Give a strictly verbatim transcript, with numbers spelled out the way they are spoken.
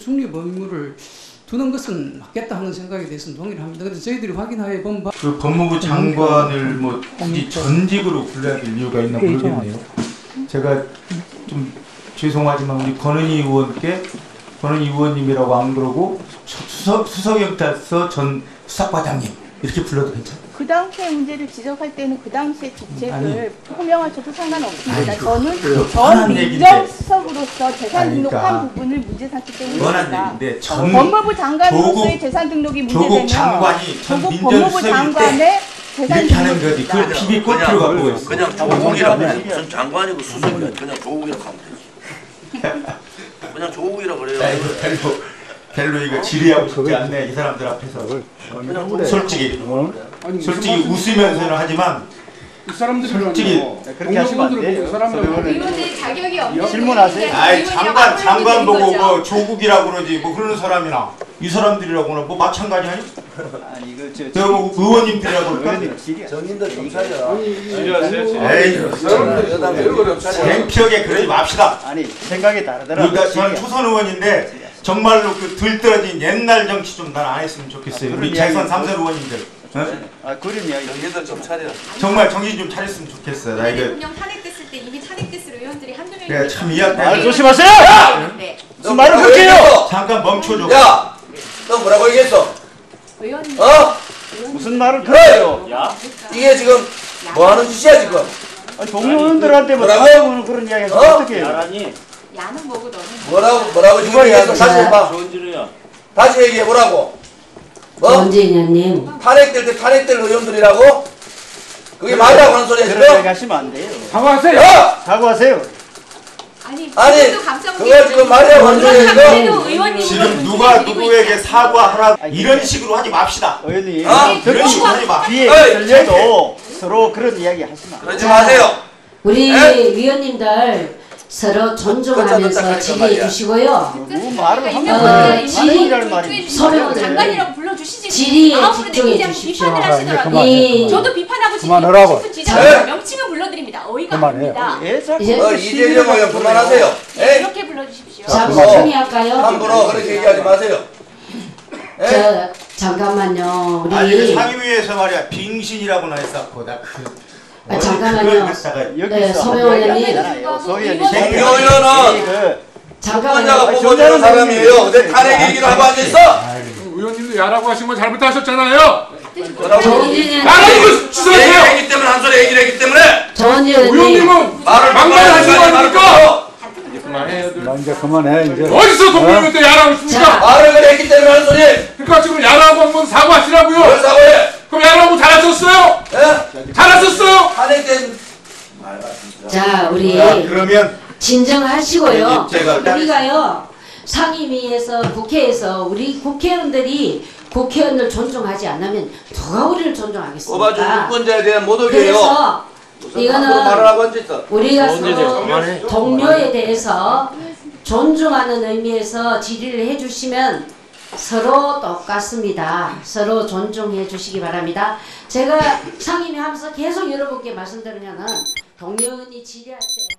중립 의무를 두는 것은 맞겠다 하는 생각에 대해서는 동의를 합니다. 그런데 저희들이 확인하여 본 바 그 법무부 장관을 뭐 굳이 전직으로 불러야 될 이유가 있나 모르겠네요. 제가 좀 죄송하지만 우리 권은희 의원께 권은희 의원님이라고 안 그러고 수석 수석 경찰서 전 수석과장님 이렇게 불러도 괜찮아요? 그 당시의 문제를 지적할 때는 그 당시의 직책을 호명하셔도 상관없습니다. 아니, 저는 그, 전 민정수석으로서 재산 아니, 등록한 그러니까. 부분을 문제삼기 때문입니다. 법무부 장관으로서의 재산 등록이 문제되면 조국 법무부 장관의 재산 등록이 그걸 비비고 들어가고 있어요. 그냥 조국이라고 해요. 전 장관이고 수석이라고 그냥 조국이라고 하면 되지. 그냥 조국이라고 그래요. 별로 이거 질의하고 싶지 않네 이 사람들 앞에서. 그냥 솔직히 솔직히 웃으면서는 하지만 이 사람들 솔직히 그렇게 하시면 안 돼요. 의원들 자격이 없는 질문하세요. 아이 장관 장관 보고 뭐 조국이라고 그러지 뭐 그러는 사람이나 이 사람들이라고는 뭐 마찬가지 아니? 아니 이거 저 내가 뭐 의원님들이라고 그러니까 정인도 검사죠. 에이 쟁피하게 그러지 맙시다. 아니 생각이 다르더라. 우리가 저는 초선 의원인데. 정말로 그 들떨어진 옛날 정치 좀 난 안 했으면 좋겠어요. 아, 우리 재선 삼선 의원님들. 네? 아, 그런 이야기. 정신 좀 차려. 정말 정신 좀 차렸으면 좋겠어요. 나 이거. 대통령 탄핵됐을 때 이미 탄핵됐을 의원들이 한두 명이. 내가 참 이해할 때. 말 조심하세요! 야! 네. 무슨 말을 그렇게 해요! 잠깐 멈춰줘. 야! 너 뭐라고 얘기했어? 의원님. 어? 의원님. 무슨 말을 그렇게 해요? 야? 이게 지금 뭐 하는 짓이야, 지금? 아니, 동료 의원들한테 뭐 뭐라고? 그런 이야기 해서 어? 어떻게 해요? 야라니. 야는 뭐고 너는 뭐라고 뭐라고 지금 얘기하는 다시 해봐. 조은진이야. 다시 얘기해 보라고. 뭐? 조은진이님. 탄핵될 때 탄핵될 의원들이라고? 그게 말이라고 하는 소리야 지금? 그런 얘기 하시면 안 돼요. 사과하세요. 어? 사과하세요. 아니, 아니 그걸 지금 말이라고 하는 소리야 지금? 지금 누가 누구에게 사과하라 이런 식으로 하지 맙시다. 의원님. 아, 이런 식으로 하지 마. 뒤에 열려도 서로 그런 이야기 하시면 안 돼요. 그러지 마세요. 우리 위원님들. 서로 존중하면서 지리해 주시고요. 지리 서로 장관이라고 불러주시지. 지리에 집중해 주십시오. 저도 비판하고 싶은 지자체는 명칭을 불러드립니다. 어이가 없습니다. 이재명 의원 그만하세요. 이렇게 불러주십시오. 자, 조용히 할까요? 함부로 그렇게 얘기하지 마세요. 저 잠깐만요. 우리 상임위에서 말이야 빙신이라고나 했었고 나 그. 아, 잠깐만요. 네, 소명원님. 소명원은 잠깐만요. 보고자는 사람이에요. 내 탄핵 얘기를 하고 앉아있어. 의원님도 야라고 하신 건 잘못하셨잖아요. 조은진님. 말하고 주세요. 얘기하기 때문에 한 소리 얘기를 했기 때문에. 조은진님. 의원님은 막말을 하신 거 아닙니까? 이제 그만해요. 나 이제 그만해. 이제. 어디서 동료한테 야라고 했습니까? 말을 그래 했기 때문에 한 소리. 그러니까 지금 야라고 한 건 사과하시라고요. 뭘 사과해? 그럼 야라고 잘하셨어요? 예? 잘하셨어요? 자, 우리 그러면 진정하시고요. 우리가요 상임위에서 국회에서 우리 국회의원들이 국회의원을 존중하지 않으면 누가 우리를 존중하겠습니까? 오바주 유권자에 대한 모독이에요. 그래서 이거는 우리가 서로 동료에 대해서 존중하는 의미에서 질의를 해주시면. 서로 똑같습니다. 서로 존중해 주시기 바랍니다. 제가 상임위 하면서 계속 여러분께 말씀드리면은 동료원이 질의할 때